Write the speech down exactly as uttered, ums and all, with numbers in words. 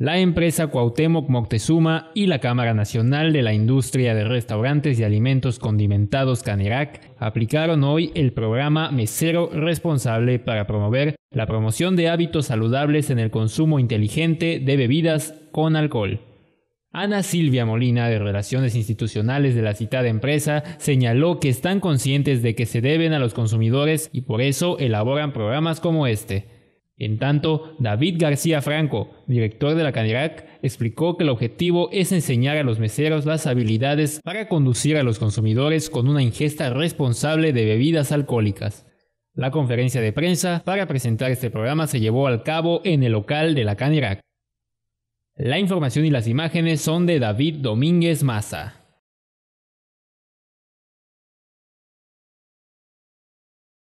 la empresa Cuauhtémoc Moctezuma y la Cámara Nacional de la Industria de Restaurantes y Alimentos Condimentados Canirac aplicaron hoy el programa Mesero Responsable para promover la promoción de hábitos saludables en el consumo inteligente de bebidas con alcohol. Ana Silvia Molina, de Relaciones Institucionales de la citada empresa, señaló que están conscientes de que se deben a los consumidores y por eso elaboran programas como este. En tanto, David García Franco, director de la Canirac, explicó que el objetivo es enseñar a los meseros las habilidades para conducir a los consumidores con una ingesta responsable de bebidas alcohólicas. La conferencia de prensa para presentar este programa se llevó a cabo en el local de la Canirac. La información y las imágenes son de David Domínguez Massa.